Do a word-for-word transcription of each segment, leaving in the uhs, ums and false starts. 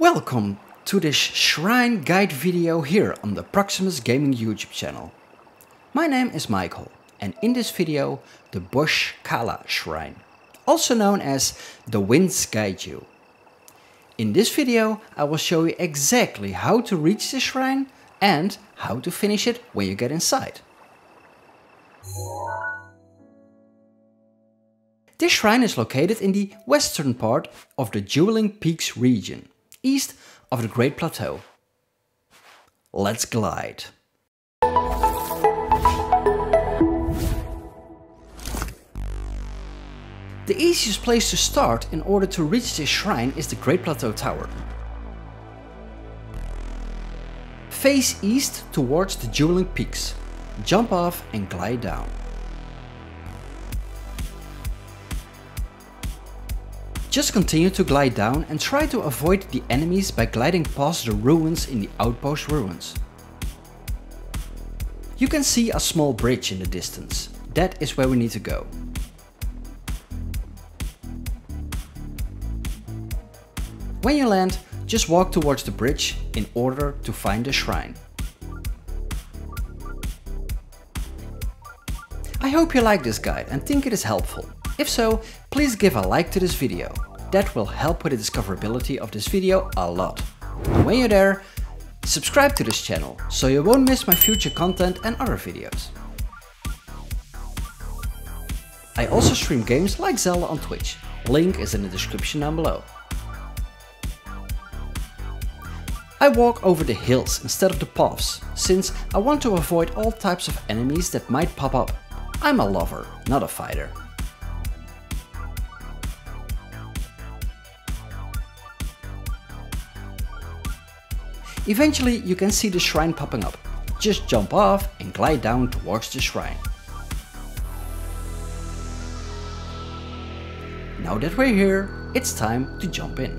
Welcome to this shrine guide video here on the Proximus Gaming YouTube channel. My name is Michael and in this video the Bosh Kala Shrine, also known as the Winds Guide You. In this video I will show you exactly how to reach the shrine and how to finish it when you get inside. This shrine is located in the western part of the Dueling Peaks region, east of the Great Plateau. Let's glide. The easiest place to start in order to reach this shrine is the Great Plateau Tower. Face east towards the Dueling Peaks, jump off and glide down. Just continue to glide down and try to avoid the enemies by gliding past the ruins in the outpost ruins. You can see a small bridge in the distance. That is where we need to go. When you land, just walk towards the bridge in order to find the shrine. I hope you like this guide and think it is helpful. If so, please give a like to this video. That will help with the discoverability of this video a lot. And when you're there, subscribe to this channel so you won't miss my future content and other videos. I also stream games like Zelda on Twitch. Link is in the description down below. I walk over the hills instead of the paths, since I want to avoid all types of enemies that might pop up. I'm a lover, not a fighter. Eventually you can see the shrine popping up. Just jump off and glide down towards the shrine. Now that we're here, it's time to jump in.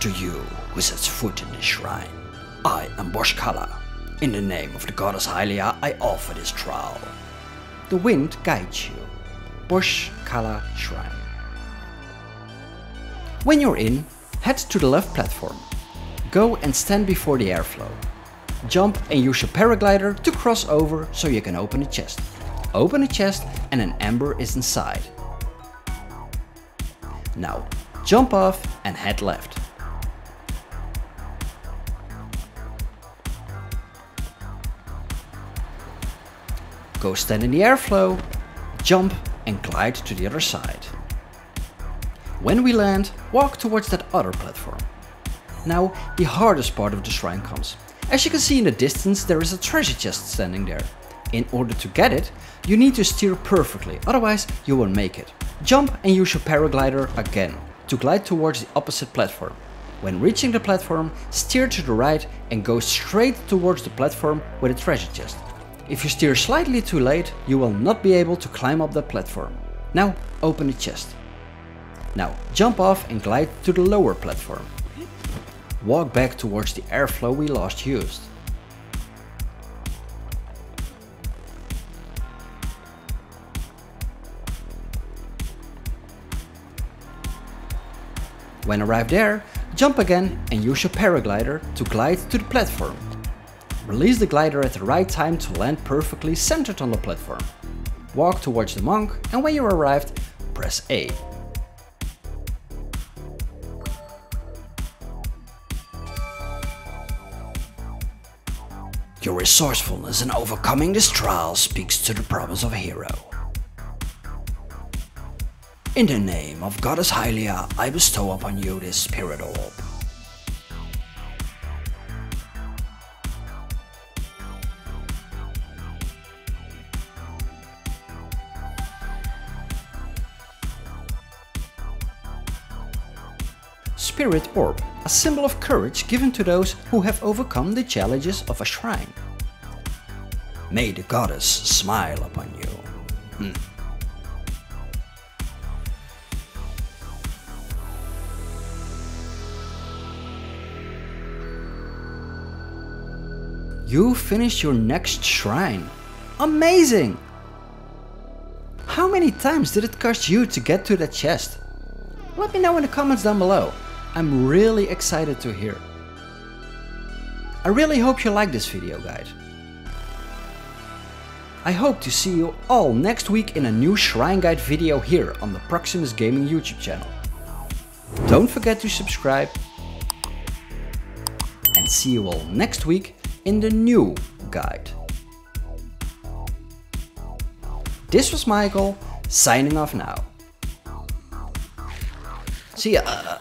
To you who sets foot in this shrine, I am Bosh Kala. In the name of the goddess Hylia, I offer this trial. The wind guides you. Bosh Kala Shrine. When you're in, head to the left platform. Go and stand before the airflow. Jump and use your paraglider to cross over so you can open the chest. Open the chest and an ember is inside. Now jump off and head left. Go stand in the airflow, jump and glide to the other side. When we land, walk towards that other platform. Now the hardest part of the shrine comes. As you can see in the distance, there is a treasure chest standing there. In order to get it, you need to steer perfectly, otherwise you won't make it. Jump and use your paraglider again to glide towards the opposite platform. When reaching the platform, steer to the right and go straight towards the platform with a treasure chest. If you steer slightly too late, you will not be able to climb up that platform. Now open the chest. Now jump off and glide to the lower platform. Walk back towards the airflow we last used. When arrived there, jump again and use your paraglider to glide to the platform. Release the glider at the right time to land perfectly centered on the platform. Walk towards the monk and when you arrived, press A. Your resourcefulness in overcoming this trial speaks to the promise of a hero. In the name of goddess Hylia, I bestow upon you this Spirit Orb. Spirit Orb, a symbol of courage given to those who have overcome the challenges of a shrine. May the goddess smile upon you. Hmm. You finished your next shrine. Amazing! How many times did it cost you to get to that chest? Let me know in the comments down below. I'm really excited to hear. I really hope you liked this video, guys. I hope to see you all next week in a new Shrine Guide video here on the Proximus Gaming YouTube channel. Don't forget to subscribe. And see you all next week in the new guide. This was Michael, signing off now. See ya!